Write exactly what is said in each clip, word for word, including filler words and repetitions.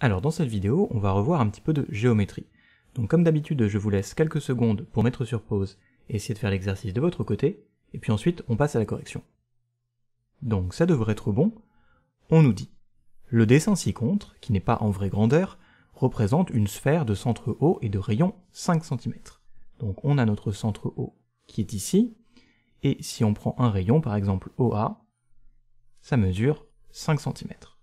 Alors dans cette vidéo, on va revoir un petit peu de géométrie. Donc comme d'habitude, je vous laisse quelques secondes pour mettre sur pause et essayer de faire l'exercice de votre côté, et puis ensuite on passe à la correction. Donc ça devrait être bon. On nous dit « Le dessin ci-contre, qui n'est pas en vraie grandeur, représente une sphère de centre haut et de rayon cinq centimètres. » Donc on a notre centre haut qui est ici, et si on prend un rayon, par exemple O A, ça mesure cinq centimètres.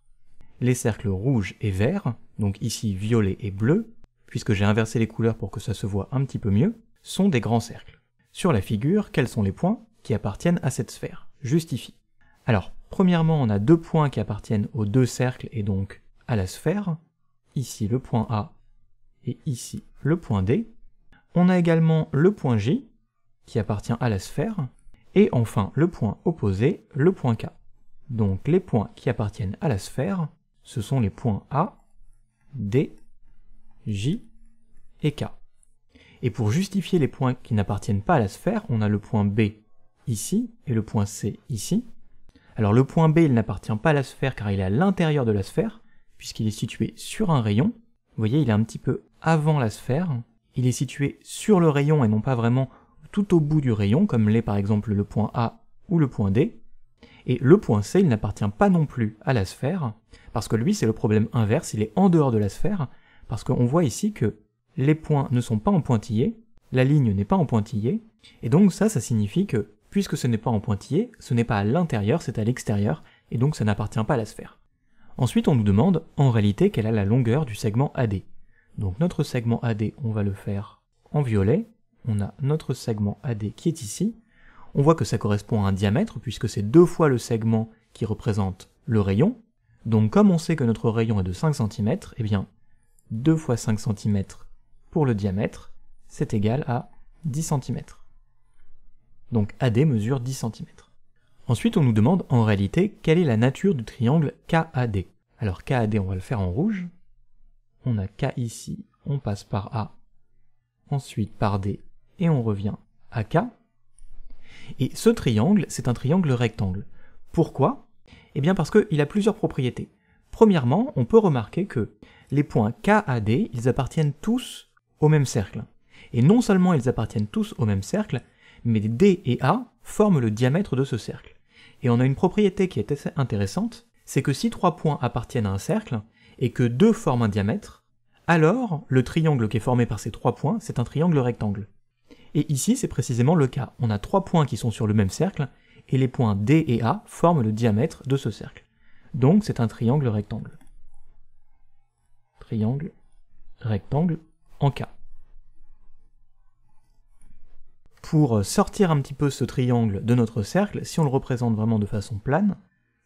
Les cercles rouges et verts, donc ici violet et bleu, puisque j'ai inversé les couleurs pour que ça se voit un petit peu mieux, sont des grands cercles. Sur la figure, quels sont les points qui appartiennent à cette sphère? Justifie. Alors, premièrement, on a deux points qui appartiennent aux deux cercles et donc à la sphère. Ici le point A et ici le point D. On a également le point J qui appartient à la sphère. Et enfin, le point opposé, le point K. Donc les points qui appartiennent à la sphère, ce sont les points A, D, J et K. Et pour justifier les points qui n'appartiennent pas à la sphère, on a le point B ici et le point C ici. Alors le point B, il n'appartient pas à la sphère car il est à l'intérieur de la sphère, puisqu'il est situé sur un rayon. Vous voyez, il est un petit peu avant la sphère. Il est situé sur le rayon et non pas vraiment tout au bout du rayon, comme l'est par exemple le point A ou le point D. Et le point C, il n'appartient pas non plus à la sphère, parce que lui, c'est le problème inverse, il est en dehors de la sphère, parce qu'on voit ici que les points ne sont pas en pointillés, la ligne n'est pas en pointillés, et donc ça, ça signifie que, puisque ce n'est pas en pointillés, ce n'est pas à l'intérieur, c'est à l'extérieur, et donc ça n'appartient pas à la sphère. Ensuite, on nous demande, en réalité, quelle est la longueur du segment A D. Donc notre segment A D, on va le faire en violet, on a notre segment A D qui est ici. On voit que ça correspond à un diamètre, puisque c'est deux fois le segment qui représente le rayon. Donc comme on sait que notre rayon est de cinq centimètres, eh bien deux fois cinq centimètres pour le diamètre, c'est égal à dix centimètres. Donc A D mesure dix centimètres. Ensuite, on nous demande en réalité quelle est la nature du triangle K A D. Alors K A D, on va le faire en rouge. On a K ici, on passe par A, ensuite par D, et on revient à K. Et ce triangle, c'est un triangle rectangle. Pourquoi? Eh bien parce qu'il a plusieurs propriétés. Premièrement, on peut remarquer que les points K A D, ils appartiennent tous au même cercle. Et non seulement ils appartiennent tous au même cercle, mais D et A forment le diamètre de ce cercle. Et on a une propriété qui est assez intéressante, c'est que si trois points appartiennent à un cercle, et que deux forment un diamètre, alors le triangle qui est formé par ces trois points, c'est un triangle rectangle. Et ici, c'est précisément le cas. On a trois points qui sont sur le même cercle, et les points D et A forment le diamètre de ce cercle. Donc c'est un triangle rectangle. Triangle rectangle en K. Pour sortir un petit peu ce triangle de notre cercle, si on le représente vraiment de façon plane,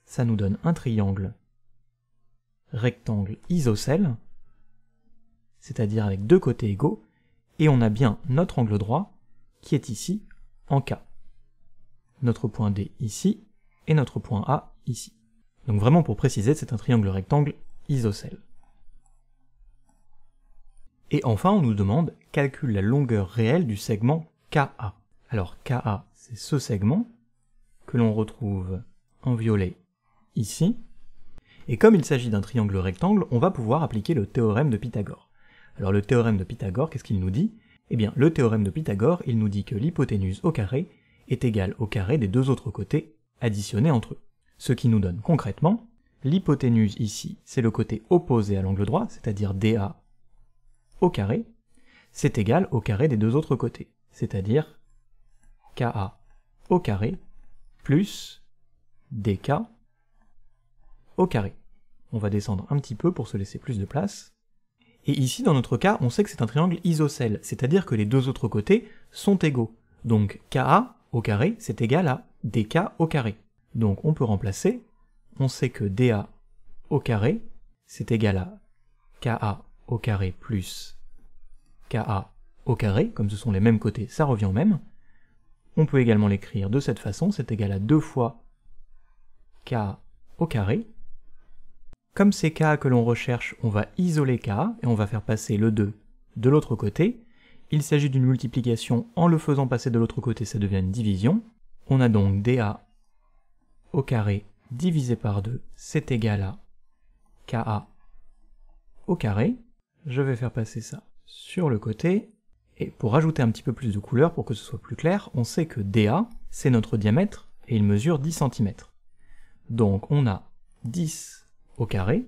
ça nous donne un triangle rectangle isocèle, c'est-à-dire avec deux côtés égaux, et on a bien notre angle droit qui est ici en K. Notre point D ici et notre point A ici. Donc vraiment pour préciser, c'est un triangle rectangle isocèle. Et enfin, on nous demande calcule la longueur réelle du segment K A. Alors K A, c'est ce segment que l'on retrouve en violet ici. Et comme il s'agit d'un triangle rectangle, on va pouvoir appliquer le théorème de Pythagore. Alors le théorème de Pythagore, qu'est-ce qu'il nous dit? Eh bien le théorème de Pythagore, il nous dit que l'hypoténuse au carré est égale au carré des deux autres côtés additionnés entre eux. Ce qui nous donne concrètement, l'hypoténuse ici, c'est le côté opposé à l'angle droit, c'est-à-dire D A au carré, c'est égal au carré des deux autres côtés, c'est-à-dire K A au carré plus D K au carré. On va descendre un petit peu pour se laisser plus de place. Et ici, dans notre cas, on sait que c'est un triangle isocèle, c'est-à-dire que les deux autres côtés sont égaux. Donc K A au carré, c'est égal à D K au carré. Donc on peut remplacer, on sait que D A au carré, c'est égal à K A au carré plus K A au carré, comme ce sont les mêmes côtés, ça revient au même. On peut également l'écrire de cette façon, c'est égal à deux fois K A au carré. Comme c'est K A que l'on recherche, on va isoler K A et on va faire passer le deux de l'autre côté. Il s'agit d'une multiplication, en le faisant passer de l'autre côté, ça devient une division. On a donc D A au carré divisé par deux, c'est égal à K A au carré. Je vais faire passer ça sur le côté. Et pour rajouter un petit peu plus de couleur, pour que ce soit plus clair, on sait que D A, c'est notre diamètre, et il mesure dix centimètres. Donc on a dix au carré,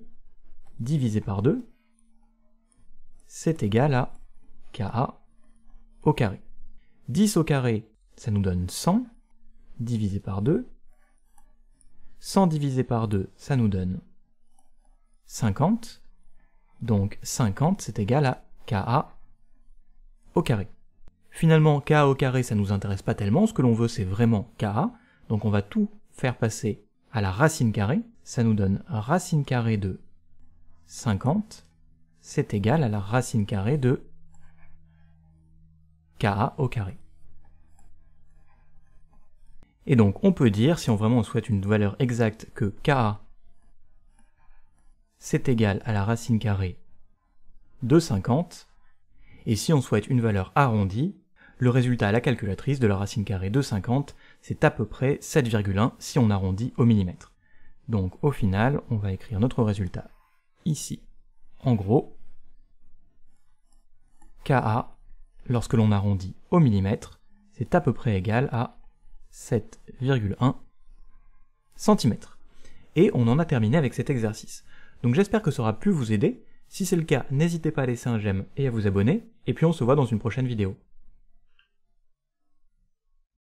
divisé par deux, c'est égal à K A au carré. dix au carré, ça nous donne cent, divisé par deux. cent divisé par deux, ça nous donne cinquante. Donc cinquante, c'est égal à K A au carré. Finalement, K A au carré, ça ne nous intéresse pas tellement. Ce que l'on veut, c'est vraiment K A. Donc on va tout faire passer à la racine carrée. Ça nous donne racine carrée de cinquante. C'est égal à la racine carrée de K A au carré. Et donc on peut dire, si on vraiment on souhaite une valeur exacte, que K A c'est égal à la racine carrée de cinquante. Et si on souhaite une valeur arrondie, le résultat à la calculatrice de la racine carrée de cinquante, c'est à peu près sept virgule un si on arrondit au millimètre. Donc au final, on va écrire notre résultat ici. En gros, K A, lorsque l'on arrondit au millimètre, c'est à peu près égal à sept virgule un centimètres. Et on en a terminé avec cet exercice. Donc j'espère que ça aura pu vous aider. Si c'est le cas, n'hésitez pas à laisser un j'aime et à vous abonner, et puis on se voit dans une prochaine vidéo.